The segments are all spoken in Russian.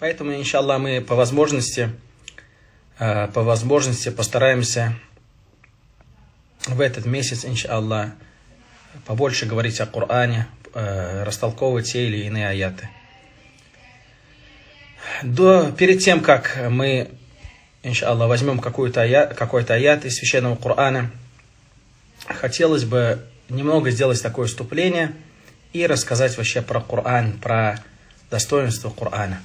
Поэтому, иншаллах, мы по возможности постараемся в этот месяц, иншаллах, побольше говорить о Коране, растолковывать те или иные аяты. Перед тем, как мы, иншаллах, возьмем какой-то аят из Священного Корана, хотелось бы немного сделать такое вступление и рассказать вообще про Коран, про достоинство Корана.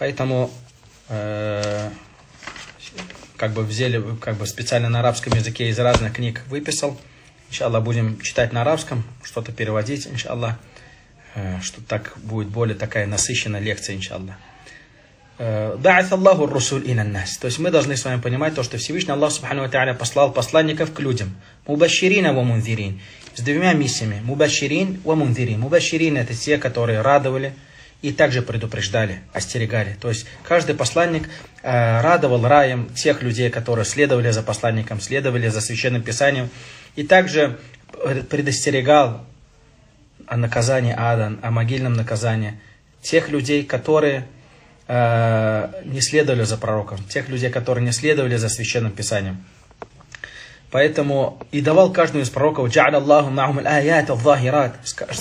Поэтому специально на арабском языке из разных книг выписал. Иншаллах, будем читать на арабском, что-то переводить, иншаллах, что так будет более такая насыщенная лекция, иншаллах. Да'ат Аллаху ар-русуль иля ан-нас. То есть мы должны с вами понимать то, что Всевышний Аллах Субхану ва Та'аля послал посланников к людям. Мубаширин ва мунзирин. С двумя миссиями. Мубаширин ва мунзирин. Мубаширин — это те, которые радовали и также предупреждали, остерегали. То есть каждый посланник радовал раем тех людей, которые следовали за посланником, следовали за Священным Писанием. И также предостерегал о наказании ада, о могильном наказании тех людей, которые не следовали за пророком, тех людей, которые не следовали за Священным Писанием. Поэтому и давал каждому из пророков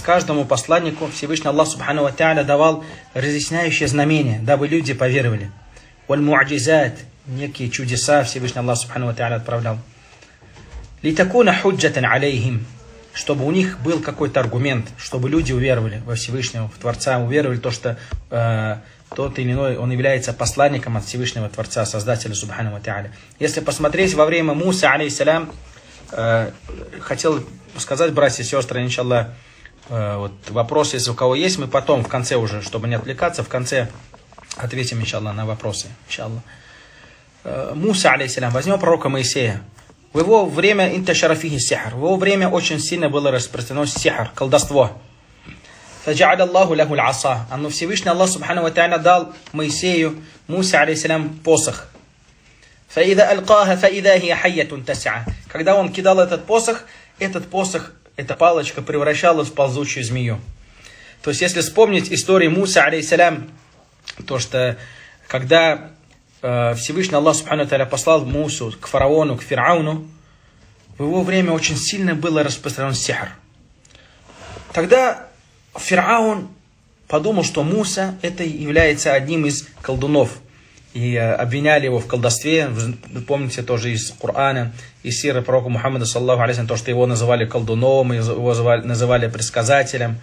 каждому посланнику Всевышний Аллах Субхану ва Та'аля давал разъясняющие знамения, дабы люди поверовали. Некие чудеса Всевышний Аллах Субхану ва Та'аля отправлял. Чтобы у них был какой-то аргумент, чтобы люди уверовали во Всевышнего, в Творца, уверовали то, что тот или иной, он является посланником от Всевышнего Творца, Создателя Субхану ва Та'аля. Если посмотреть во время Муса, алейхиссалям, хотел сказать, братья и сестры, иншаллах, вопросы, если у кого есть, мы потом в конце уже, чтобы не отвлекаться, в конце ответим, иншаллах, на вопросы, иншаллах. Муса, алейхиссалям, возьмем пророка Моисея. В его время очень сильно было распространено сихр, колдовство. Но Всевышний Аллах Субхану ва Та'аля дал Моисею, Мусе алейхиссалям, посох. Когда он кидал этот посох, эта палочка превращалась в ползучую змею. То есть, если вспомнить историю Муса алейхиссалям, то что когда Всевышний Аллах Субхану ва Та'аля послал Мусу к фараону, к Фирауну, в его время очень сильно было распространен сихр. Тогда Фираун подумал, что Муса это является одним из колдунов. И обвиняли его в колдовстве. Вы помните тоже из Корана, из сиры пророка Мухаммада, саллаллаху алейхи ва саллям, то, что его называли колдуном, его называли предсказателем.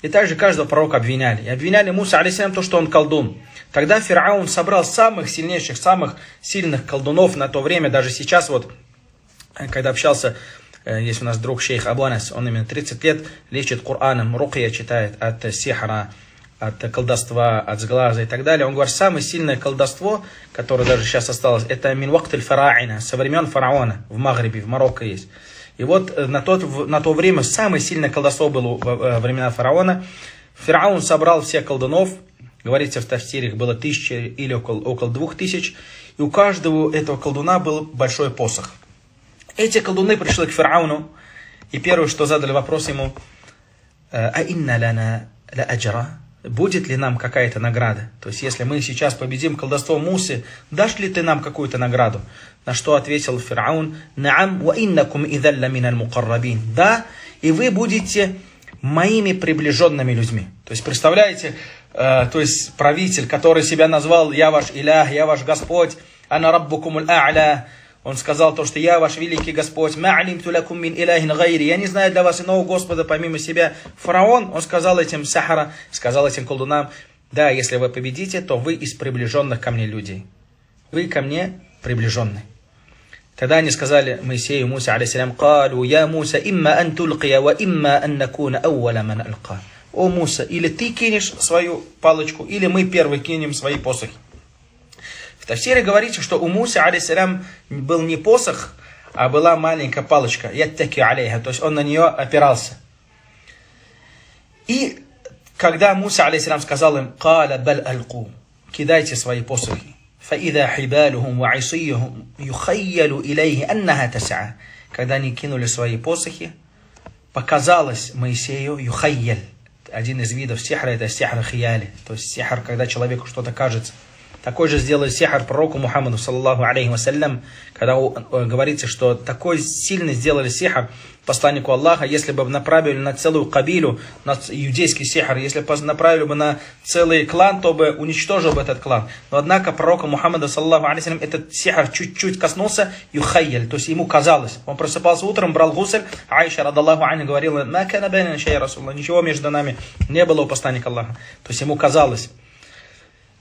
И также каждого пророка обвиняли. И обвиняли Муса, алейхи салям, то, что он колдун. Тогда Фираун собрал самых сильнейших, самых сильных колдунов на то время, даже сейчас, вот, когда общался. Есть у нас друг шейх Абанас, он именно 30 лет лечит Кораном, рукия читает от сихра, от колдовства, от сглаза и так далее. Он говорит, самое сильное колдовство, которое даже сейчас осталось, это минвакт аль-фараина, со времен фараона в Магрибе, в Марокко есть. И вот на то время самое сильное колдовство было во времена фараона. Фараон собрал всех колдунов, говорится в тафсире, их было 1000 или около 2000, и у каждого этого колдуна был большой посох. Эти колдуны пришли к Фирауну, и первое, что задали вопрос ему, будет ли нам какая-то награда? То есть, если мы сейчас победим колдовство Мусы, дашь ли ты нам какую-то награду? На что ответил Фираун, да, и вы будете моими приближенными людьми. То есть, представляете, то есть, правитель, который себя назвал, я ваш Илях, я ваш Господь, ана раббукумул а'ля. Он сказал то, что я ваш великий Господь, ма алимту лакум мин илахин гайри, я не знаю для вас иного Господа помимо себя. Фараон, он сказал этим сахара, сказал этим колдунам, да, если вы победите, то вы из приближенных ко мне людей. Вы ко мне приближенны. Тогда они сказали Моисею, Мусе, алейсалям, «Калу, я Муса, имма ан тулкия, ва имма ан накуна ауала ман алка». О, Муса, или ты кинешь свою палочку, или мы первые кинем свои посохи. В тафсире говорится, что у Муса, алейсалям, был не посох, а была маленькая палочка. Яттаки алейха, то есть он на нее опирался. И когда Муса, алейсалям, сказал им, «Кала баль алку», кидайте свои посохи. «Фаида хибалухум ва айсийухум юхайялу илейхи аннаха тасаа». Когда они кинули свои посохи, показалось Моисею юхайял. один из видов сихра, это сихр хияли, то есть сихр, когда человеку что-то кажется. Такой же сделал сихр пророку Мухаммаду, саллаллаху алейхи вассалям, когда говорится, что такой сильно сделали сихр посланнику Аллаха, если бы направили на целую кабилу, на иудейский сихр, если бы направили бы на целый клан, то бы уничтожил бы этот клан. Но однако пророку Мухаммаду, саллаллаху алейхи вассалям, этот сихр чуть-чуть коснулся, юхайяль, то есть ему казалось. Он просыпался утром, брал гусель, Аиша, радаллаху анха, говорила, ничего между нами не было у посланника Аллаха, то есть ему казалось.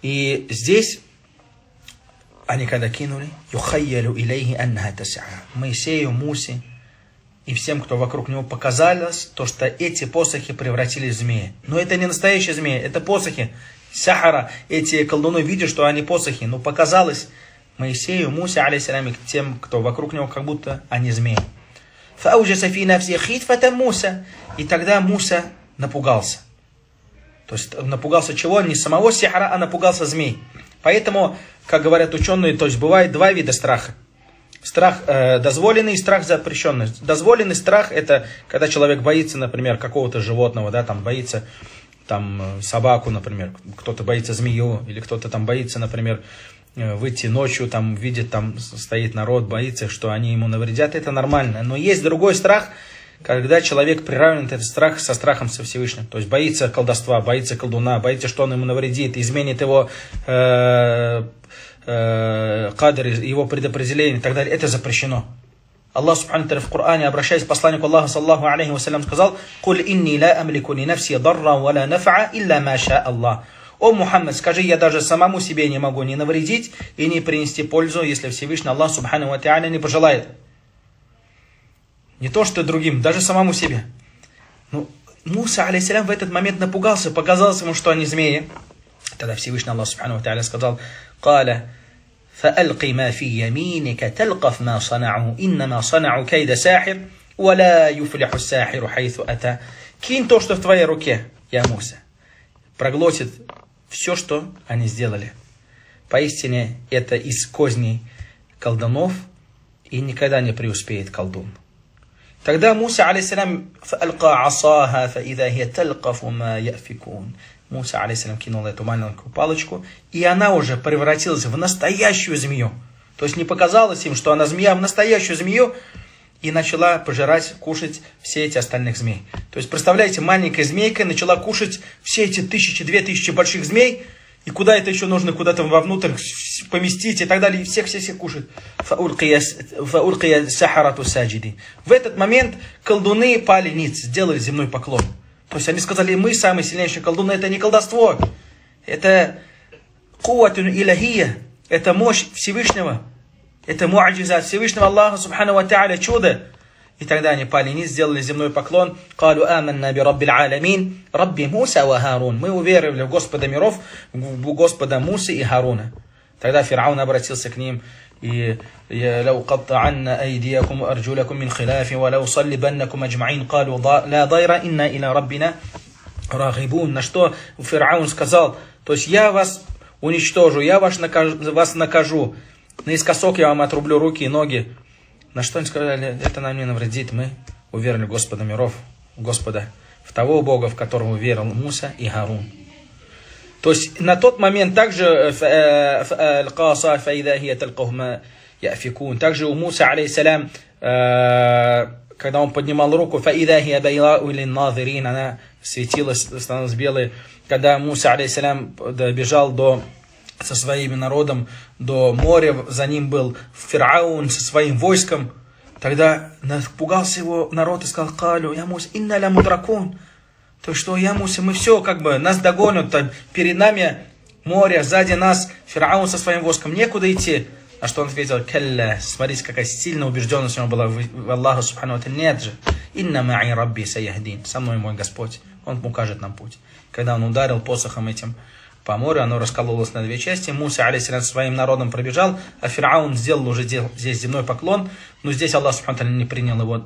И здесь они когда кинули, Моисею, Мусе и всем, кто вокруг него, показалось, то, что эти посохи превратились в змеи. Но это не настоящие змеи, это посохи сахара. Эти колдуны видят, что они посохи, но показалось Моисею, Мусе, алейсалям, тем, кто вокруг него, как будто они змеи. И тогда Муса напугался. То есть напугался чего? Не самого сихра, а напугался змей. Поэтому, как говорят ученые, то есть бывает два вида страха. Страх дозволенный и страх запрещенный. Дозволенный страх — это когда человек боится, например, какого-то животного, да, там боится там, собаку, например, кто-то боится змею, или кто-то там боится, например, выйти ночью, там видит, там стоит народ, боится, что они ему навредят, это нормально. Но есть другой страх, когда человек приравнивает этот страх со страхом со Всевышним. То есть боится колдовства, боится колдуна, боится, что он ему навредит, изменит его кадр, его предопределение и так далее. Это запрещено. Аллах субхану в Коране, обращаясь к посланнику Аллаха, саллаху алейхи вассалям, сказал: «Куль инни ла амлику ли нафси дарра ва ла нафа илля ма ша Аллах». «О, Мухаммад, скажи, я даже самому себе не могу ни навредить и не принести пользу, если Всевышний Аллах субхану ва та'аля не пожелает». Не то, что другим, даже самому себе. Ну, Муса, алейсалям, в этот момент напугался, показалось ему, что они змеи. Тогда Всевышний Аллах, субхану ва та'аля, сказал: «Каля, фаалки ма фи яминика, талкаф ма сана'у, иннама сана'у кайда сахир, ва ла юфляху сахиру хайсу ата». Кинь то, что в твоей руке, я Муса, проглотит все, что они сделали. Поистине, это из козней колдунов, и никогда не преуспеет колдун. Тогда Муса, алейсалям, кинул эту маленькую палочку, и она уже превратилась в настоящую змею. То есть не показалось им, что она змея, в настоящую змею, и начала пожирать, кушать все эти остальных змей. То есть, представляете, маленькая змейка начала кушать все эти 1000, 2000 больших змей, и куда это еще нужно, куда-то вовнутрь поместить и так далее, и всех кушают. В этот момент колдуны пали ниц, сделали земной поклон. То есть они сказали: мы самые сильнейшие колдуны, это не колдовство, это куватун илахия, это мощь Всевышнего, это муаджиза Всевышнего Аллаха субхану ва та'аля, чудо. И тогда они пали ниц, сделали земной поклон. Мы уверовали в Господа миров, в Господа Мусы и Харуна. Тогда Фир'аун обратился к ним. И на что Фир'аун сказал: то есть я вас уничтожу, я вас накажу, наискосок я вам отрублю руки и ноги. На что они сказали: это нам не навредит, мы уверовали в Господа миров, Господа, в того Бога, в которого верил Муса и Харун. То есть на тот момент также у Муса, алейсалям, когда он поднимал руку, она светилась, становилась белой. Когда Муса, алейсалям, добежал со своим народом до моря, за ним был Фир'аун со своим войском, тогда напугался его народ и сказал: «Калю, я Муса, инна ля мудракун». То что, я Муса, мы все, как бы, нас догонят, там, перед нами море, сзади нас Фир'аун со своим войском, некуда идти. А что он ответил? «Калля», смотрите, какая сильная убежденность у него была в Аллаху субхану ва та'аля: «Нет же, инна ма'и рабби саяхдин, со мной мой Господь, он укажет нам путь». Когда он ударил посохом этим по морю, оно раскололось на две части. Муса, алейсалям, своим народом пробежал, а Фир'аун сделал уже здесь земной поклон. Но здесь Аллах, субхану ва та'аля, не принял его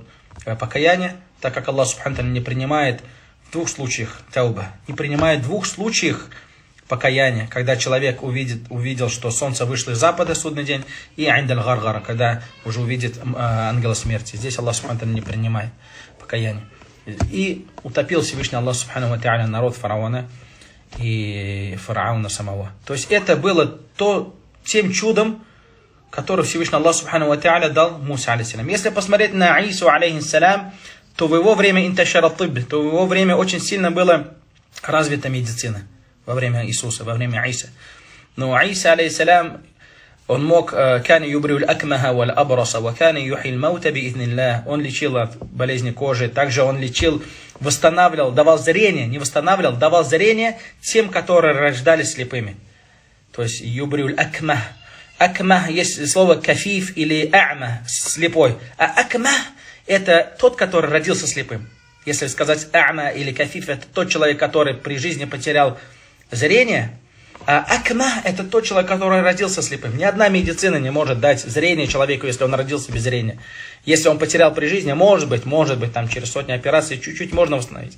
покаяние, так как Аллах, субхану ва та'аля, не принимает в двух случаях тауба, не принимает в двух случаях покаяние. Когда человек увидел, что солнце вышло из запада, судный день, и айндаль гаргара, когда уже увидит ангела смерти. Здесь Аллах, субхану ва та'аля, не принимает покаяние. И утопил Всевышний Аллах Субхану ва Тааля народ фараона и фараона самого. То есть это было тем чудом, которое Всевышний Аллах Субхану ва Тааля дал Муса алейхиссалям. Если посмотреть на Ису алейхиссалям, то в его время очень сильно была развита медицина во время Иисуса, во время Иса. Но Иса алейхиссалям, он мог, он лечил от болезни кожи, также он лечил, восстанавливал, давал зрение, не восстанавливал, давал зрение тем, которые рождались слепыми. То есть юбрюль акмах. Акмах есть слово кафиф или а'ма, слепой. А акмах это тот, который родился слепым. Если сказать а'ма или кафиф, это тот человек, который при жизни потерял зрение. А акма – это тот человек, который родился слепым. Ни одна медицина не может дать зрение человеку, если он родился без зрения. Если он потерял при жизни, может быть, там через сотни операций чуть-чуть можно восстановить.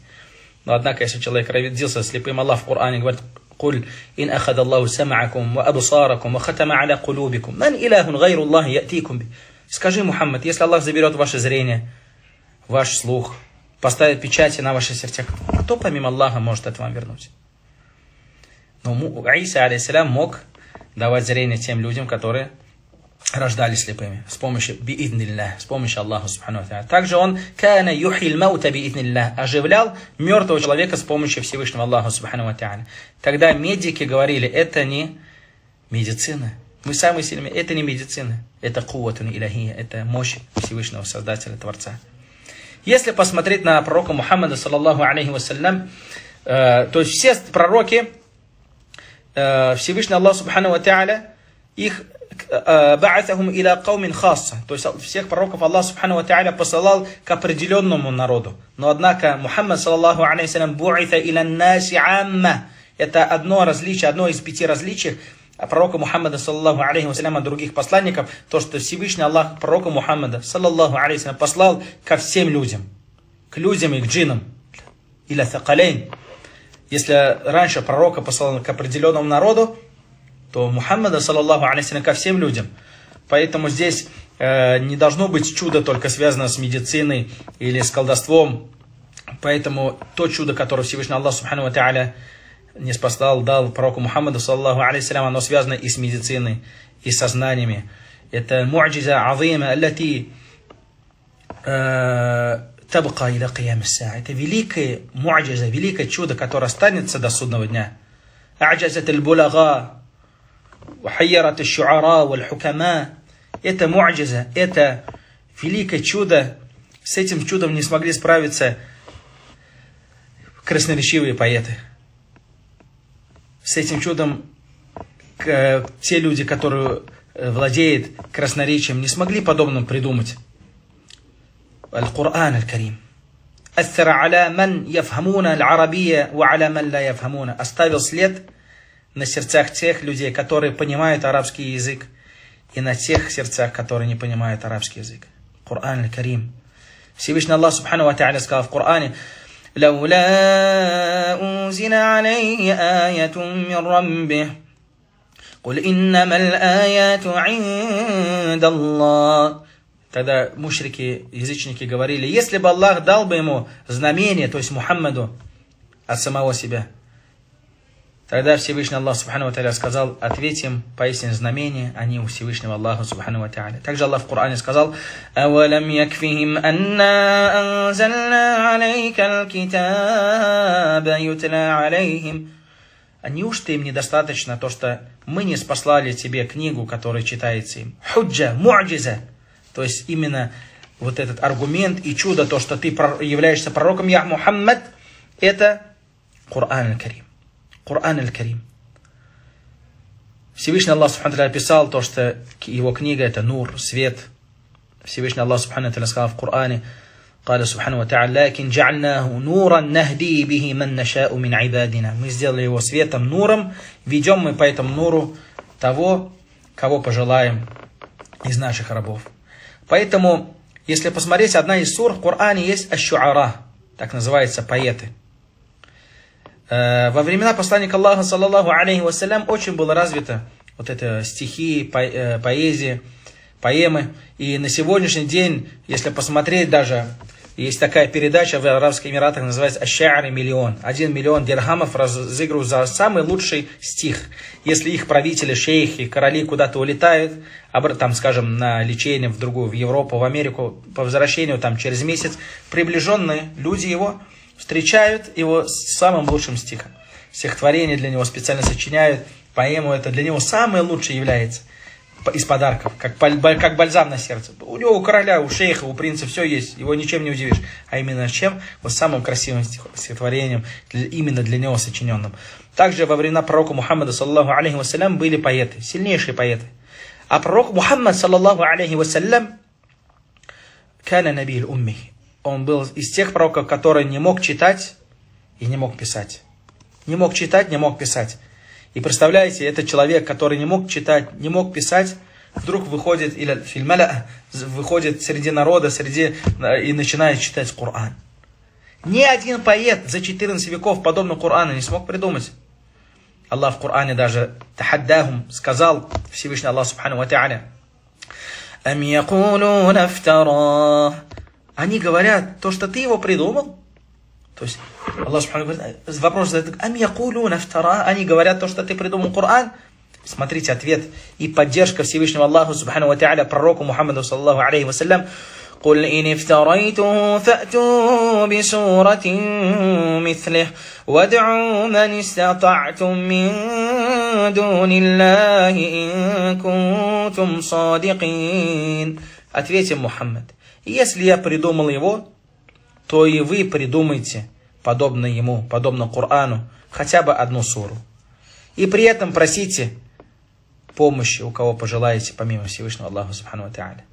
Но однако, если человек родился слепым, Аллах в Коране говорит: «Куль ин ахадаллаху сам'акум ва абсаракум ва хатама аля кулубикум. Ман илахун гайру Аллахи ятикум би». Скажи, Мухаммад, если Аллах заберет ваше зрение, ваш слух, поставит печати на ваши сердца, кто помимо Аллаха может это вам вернуть? Но Иса, алейхиссалям, мог давать зрение тем людям, которые рождались слепыми с помощью биидниллях, с помощью Аллаха Субхану ва Тааля. Также он кана юхиль маута биидниллях, оживлял мертвого человека с помощью Всевышнего Аллаха Субхану ва Тааля. Тогда медики говорили: это не медицина. Мы самые сильные, это не медицина, это куватун илахия, это мощь Всевышнего Создателя, Творца. Если посмотреть на пророка Мухаммада, саллаллаху алейхи вассалям, то есть все пророки, Всевышний Аллах Субхану ва Тааля их ба'атахум иля каумин хасса. То есть всех пророков Аллах Субхану ва Тааля посылал к определенному народу. Но однако Мухаммад саллаллаху алейхи салям бу'ита иля наси амма. Это одно различие, одно из 5 различий пророка Мухаммада саллаллаху алейхи вассалям от других посланников, то что Всевышний Аллах пророка Мухаммада саллаллаху алейхи салям послал ко всем людям, к людям и к джинам, иля сакалейн. Если раньше пророка посылал к определенному народу, то Мухаммада, саллаллаху алейхи, ко всем людям. Поэтому здесь не должно быть чудо только связано с медициной или с колдовством. Поэтому то чудо, которое Всевышний Аллах, субхану ва тааля, не спасал, дал пророку Мухаммаду, саллаллаху алейхи, оно связано и с медициной, и со знаниями. Это му'джиза азима, аллати табка иля киям ас-саа. Это великое му'джиза, великое чудо, которое останется до судного дня. А'джазат аль-булага, ва хайярат аш-шу'ара валь хукама. Это му'джиза, это великое чудо. С этим чудом не смогли справиться красноречивые поэты. С этим чудом те люди, которые владеют красноречием, не смогли подобным придумать. القرآن الكريم أثر على من يفهمون العربية وعلى من لا يفهمون. Оставил след на сердцах тех людей, которые понимают арабский язык, и на тех сердцах, которые не понимают арабский язык. Коран аль-Карим. Всевышний Аллах Субхану ва Тааля сказал в Коране: «Лаула унзила алейхи аятун мин раббих, куль иннамал аяту индаллах». Тогда мушрики, язычники говорили: если бы Аллах дал бы ему знамение, то есть Мухаммаду, от самого себя. Тогда Всевышний Аллах Субхану ва Тааля сказал: ответь им, поистине знамения, они у Всевышнего Аллаха Субхану ва Тааля. Также Аллах в Коране сказал: «Авалам якфихим анна анзална алейка аль-китаба ютла алейхим». А неужто им недостаточно то, что мы не спаслали тебе книгу, которая читается им? Худжа, му'джиза. То есть именно вот этот аргумент и чудо, то, что ты являешься пророком, я Мухаммад, это Коран аль-Карим. Коран аль-Карим. Всевышний Аллах Субхану ва Тааля писал то, что его книга это нур, свет. Всевышний Аллах Субхану ва Тааля сказал в Коране: «Каля Субхану ва Тааля, лакин джа'альнаху нуран нахди бихи ман наша'у мин айбадина». Мы сделали его светом, нуром, ведем мы по этому нуру того, кого пожелаем из наших рабов. Поэтому, если посмотреть, одна из сур в Коране есть аш-шу'ара, так называется поэты. Во времена посланника Аллаха, саллаллаху алейхи вассалям, очень было развито вот это стихи, поэзия, поэмы. И на сегодняшний день, если посмотреть даже Есть такая передача в Арабских Эмиратах, называется «Аш-Ша'ри миллион». 1 миллион дирхамов разыгрывают за самый лучший стих. Если их правители, шейхи, короли куда-то улетают, там, скажем, на лечение в другую, в Европу, в Америку, по возвращению там через месяц, приближенные люди его встречают его с самым лучшим стихом. Стихотворение для него специально сочиняют, поэму, это для него самое лучшее является из подарков, как бальзам на сердце. У него, у короля, у шейха, у принца все есть, его ничем не удивишь. А именно чем? Вот самым красивым стихотворением, именно для него сочиненным. Также во времена пророка Мухаммада, саллаллаху алейхи вассалям, были поэты, сильнейшие поэты. А пророк Мухаммад, саллаллаху алейхи вассалям, кана набиль умми. Он был из тех пророков, который не мог читать и не мог писать. Не мог читать, не мог писать. И представляете, этот человек, который не мог читать, не мог писать, вдруг выходит, выходит среди народа, и начинает читать Коран. Ни один поэт за 14 веков подобного Корана не смог придумать. Аллах в Коране даже «Тахаддахум» сказал, Всевышний Аллах Субхану Ва Тааля. «Ам якулуна фтара». Они говорят, то, что ты его придумал. То есть Аллах Субхану говорит, вопрос задает, «Ам якулуна фтара», они говорят то, что ты придумал Коран. Смотрите ответ и поддержка Всевышнего Аллаха Субхану Ва Тааля пророку Мухаммаду саллаллаху алейхи ва саллям. «Куль ин фтарайту фату би суратин мислих, вад'у ман истата'тум мин дуниллахи ин кунтум садикин». Ответим, Мухаммад, если я придумал его, то и вы придумайте, подобно ему, подобно Корану, хотя бы одну суру. И при этом просите помощи, у кого пожелаете, помимо Всевышнего Аллаха Субхану Ва Тааля.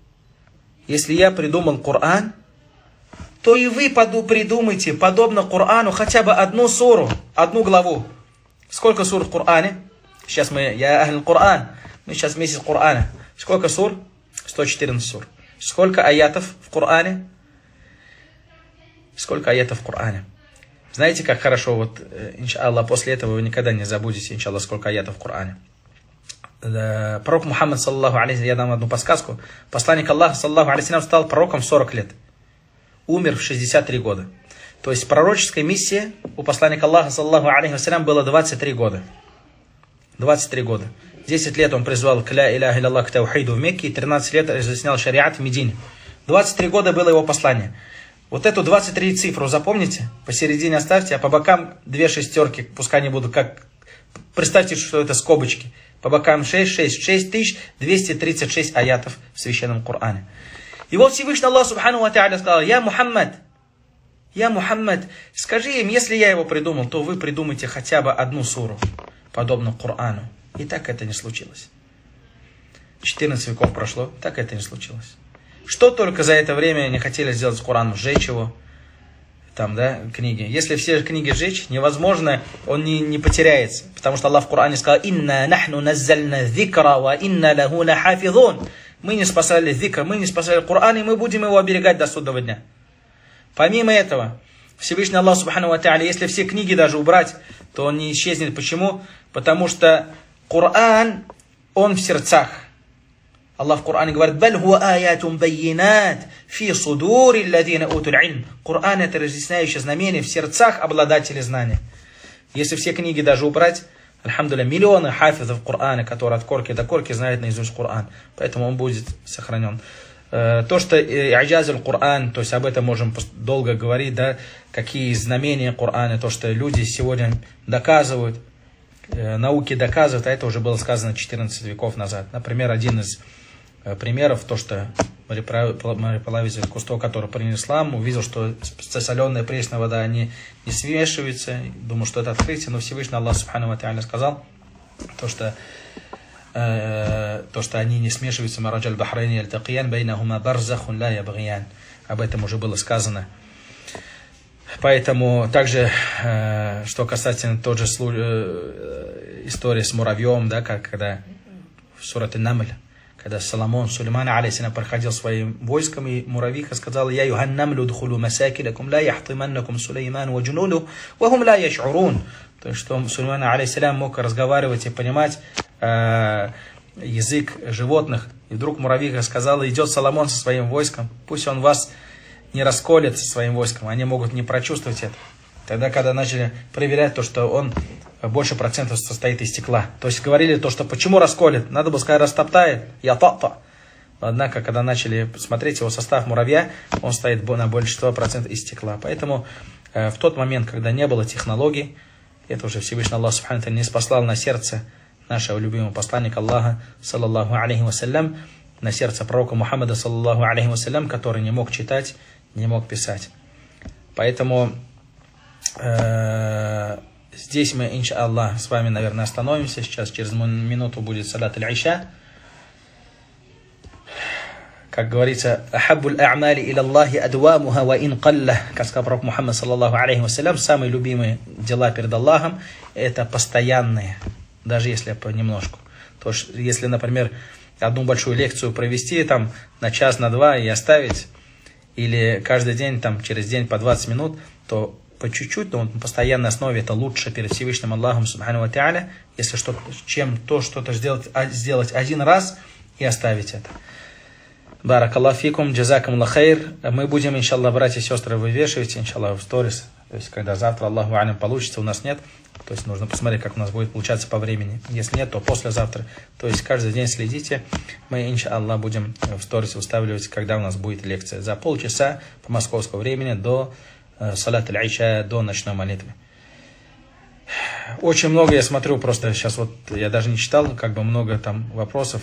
Если я придумал Коран, то и вы придумайте, подобно Корану, хотя бы одну суру, одну главу. Сколько сур в Коране? Сейчас мы, я Ахль Коран, мы сейчас месяц Корана. Сколько сур? 114 сур. Сколько аятов в Коране? Сколько аятов в Коране. Знаете, как хорошо, вот, иншаллах, после этого вы никогда не забудете, иншаллах, сколько аятов в Коране. Да, пророк Мухаммад, саллаллаху алейхи, я дам одну подсказку. Посланник Аллаха, саллаллаху алейхи, стал пророком в 40 лет. Умер в 63 года. То есть пророческая миссия у посланника Аллаха, саллаллаху алейхи, было 23 года. 23 года. 10 лет он призвал к ля иляха илляллах, к таухиду в Мекке, и 13 лет разъяснял шариат в Медине. 23 года было его послание. Вот эту 23 цифру запомните, посередине оставьте, а по бокам 2 шестерки, пускай они будут как... Представьте, что это скобочки. По бокам 6236 аятов в Священном Коране. И вот Всевышний Аллах Субхану Ва Тааля сказал, я Мухаммад, скажи им, если я его придумал, то вы придумайте хотя бы одну суру, подобно Корану. И так это не случилось. 14 веков прошло, так это не случилось. Что только за это время не хотели сделать с Кораном, сжечь его, там, да, книги. Если все книги сжечь, невозможно, он не потеряется. Потому что Аллах в Коране сказал, «Инна нахну наззальна зикра, ва инна лаху лахафизун». Мы не спасали зикр, мы не спасали Коран, и мы будем его оберегать до судного дня. Помимо этого, Всевышний Аллах, Субхану Ва Тааля, если все книги даже убрать, то он не исчезнет. Почему? Потому что Коран, он в сердцах. Аллах в Коране говорит, «Баль хуа аятум байинат фи судури лладзина утуль ильм». Коран – это разъясняющее знамение в сердцах обладателей знания. Если все книги даже убрать, альхамдулля, миллионы хафизов Корана, которые от корки до корки знают наизусть Коран. Поэтому он будет сохранен. То, что «Аджазуль Коран», то есть об этом можем долго говорить, да, какие знамения Корана, то, что люди сегодня доказывают, науки доказывают, а это уже было сказано 14 веков назад. Например, один из примеров, то, что мореплаватель Кусто, который принял ислам, увидел, что соленая пресная вода, они не смешиваются, думал, что это открытие, но Всевышний Аллах Субхану Ва Тааля сказал, то, что они не смешиваются, «Мараджаль бахрайни альтакиян, бейнахума барзахун ля ябгиян». Об этом уже было сказано. Поэтому также, что касательно той же истории с муравьем, да, когда в сурате Намль, когда Соломон, Сулейман, алейсина, проходил своим войском, и муравьиха сказала, «Я юхан намлю дхулю масакилакум, ла яхтыманнакум Сулейман ва джунулю, ва хум ла яш'урун». То есть, что Сулейман, алейсина, мог разговаривать и понимать язык животных. И вдруг муравьиха сказала, «Идет Соломон со своим войском, пусть он вас не расколет со своим войском, они могут не прочувствовать это. Тогда, когда начали проверять то, что он больше процентов состоит из стекла. То есть говорили то, что почему расколет, надо бы сказать растоптает, я-то-то. Однако, когда начали смотреть его состав муравья, он стоит на больше 100% из стекла. Поэтому в тот момент, когда не было технологий, это уже Всевышний Аллах Субхану Ва Тааля не спаслал на сердце нашего любимого посланника Аллаха, саллаллаху алейхи вассалям, на сердце пророка Мухаммада, саллаллаху алейхи вассалям, который не мог читать, не мог писать. Поэтому здесь мы, иншаллах, с вами, наверное, остановимся. Сейчас через минуту будет салат аль-Иша. Как говорится, ахаббуль а'мали иля Аллахи адвамуха ва ин калла, как сказал пророк Мухаммад, саллаллаху алейхи вассалям, самые любимые дела перед Аллахом это постоянные, даже если понемножку. То есть, если, например, одну большую лекцию провести там на час, на два и оставить, или каждый день, там, через день по 20 минут, то по чуть-чуть, но на постоянной основе это лучше перед Всевышним Аллахом, субхану ва тааля, если что, чем то что-то сделать один раз и оставить это. Барак Аллах фикум, джазакам Аллах хайр. Мы будем, иншаллах, братья и сестры, вывешивать, иншаллах, в сторис. То есть, когда завтра, Аллаху алям, получится, у нас нет. То есть, нужно посмотреть, как у нас будет получаться по времени. Если нет, то послезавтра. То есть, каждый день следите. Мы, иншаллах, будем в сторис выставлять, когда у нас будет лекция. За полчаса по московскому времени до салат аль-Иша, до ночной молитвы. Очень много я смотрю, просто сейчас вот я даже не читал, как бы много там вопросов.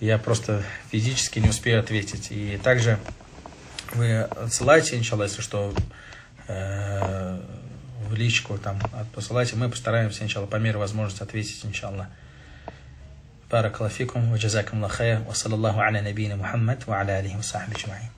Я просто физически не успею ответить. И также вы отсылайте, иншаллах, если что, в личку там посылайте. Мы постараемся, иншаллах, по мере возможности ответить, иншаллах. Барак Аллах фикум, ва джазакум Аллах хайр, ва саллаллаху аля набийна Мухаммад, ва аля алихи ва сахби джмаи.